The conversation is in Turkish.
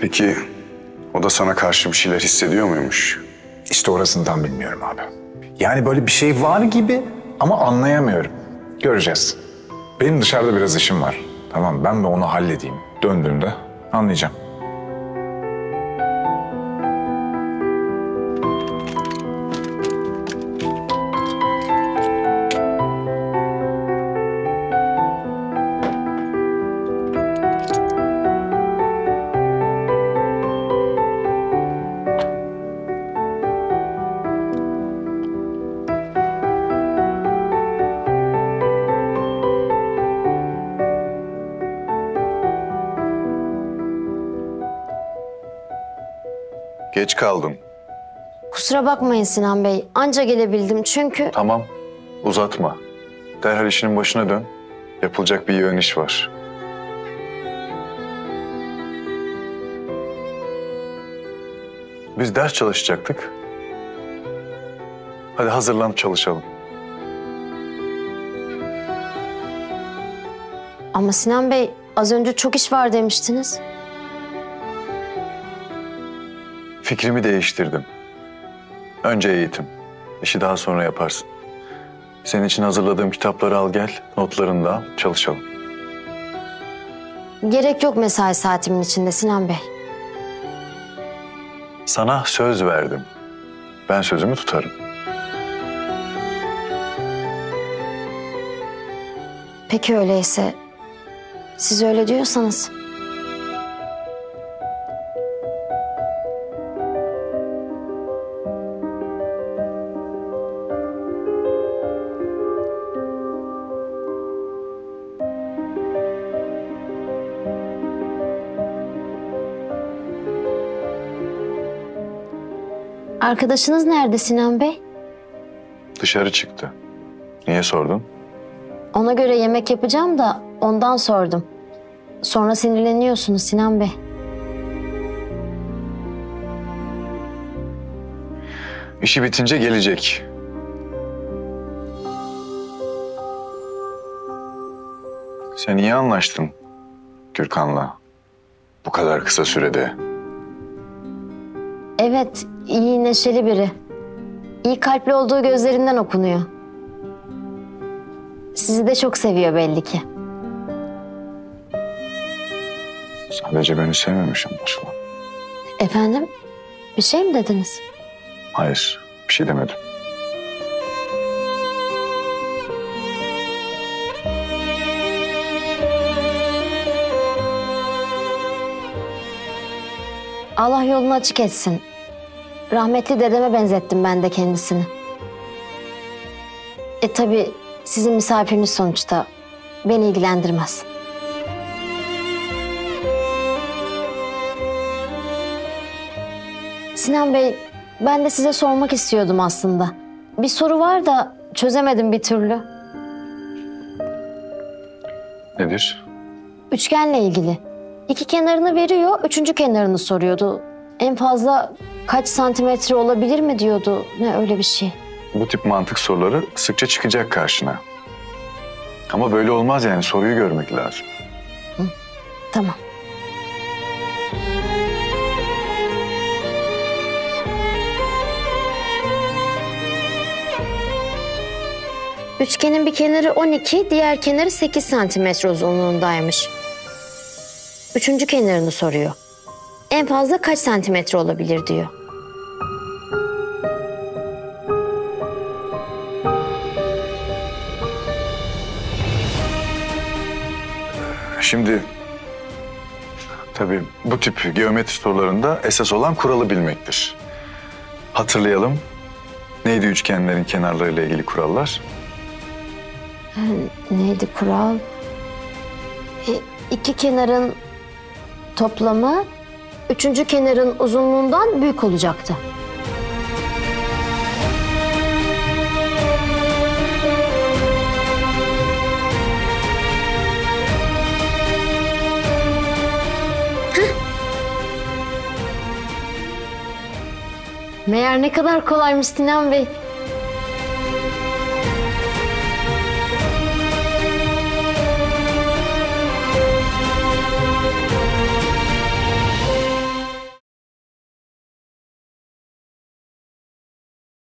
Peki o da sana karşı bir şeyler hissediyor muymuş? İşte orasından bilmiyorum abi. Yani böyle bir şey var gibi ama anlayamıyorum. Göreceğiz. Benim dışarıda biraz işim var. Tamam, ben de onu halledeyim. Döndüğümde anlayacağım. Geç kaldım. Kusura bakmayın Sinan Bey. Anca gelebildim çünkü... Tamam. Uzatma. Derhal işinin başına dön. Yapılacak bir yoğun iş var. Biz ders çalışacaktık. Hadi hazırlan, çalışalım. Ama Sinan Bey, az önce çok iş var demiştiniz. Fikrimi değiştirdim. Önce eğitim. İşi daha sonra yaparsın. Senin için hazırladığım kitapları al gel, notlarını da al, çalışalım. Gerek yok mesai saatimin içinde Sinan Bey. Sana söz verdim. Ben sözümü tutarım. Peki öyleyse, siz öyle diyorsanız... Arkadaşınız nerede Sinan Bey? Dışarı çıktı. Niye sordun? Ona göre yemek yapacağım da ondan sordum. Sonra sinirleniyorsunuz Sinan Bey. İşi bitince gelecek. Sen iyi anlaştın Gürkan'la bu kadar kısa sürede. Evet, iyi, neşeli biri. İyi kalpli olduğu gözlerinden okunuyor. Sizi de çok seviyor belli ki. Sadece beni sevmemiş anlaşılan. Efendim? Bir şey mi dediniz? Hayır, bir şey demedim. Allah yolunu açık etsin. Rahmetli dedeme benzettim ben de kendisini. Tabii sizin misafiriniz sonuçta. Beni ilgilendirmez. Sinan Bey, ben de size sormak istiyordum aslında. Bir soru var da çözemedim bir türlü. Nedir? Üçgenle ilgili. İki kenarını veriyor, üçüncü kenarını soruyordu. En fazla kaç santimetre olabilir mi diyordu. Ne öyle bir şey. Bu tip mantık soruları sıkça çıkacak karşına. Ama böyle olmaz yani, soruyu görmek lazım. Hı, tamam. Üçgenin bir kenarı 12, diğer kenarı 8 santimetre uzunluğundaymış. Üçüncü kenarını soruyor. En fazla kaç santimetre olabilir diyor. Şimdi tabii bu tip geometri sorularında esas olan kuralı bilmektir. Hatırlayalım. Neydi üçgenlerin kenarlarıyla ilgili kurallar? Neydi kural? İki kenarın toplamı üçüncü kenarın uzunluğundan büyük olacaktı. Heh. Meğer ne kadar kolaymış Sinan Bey.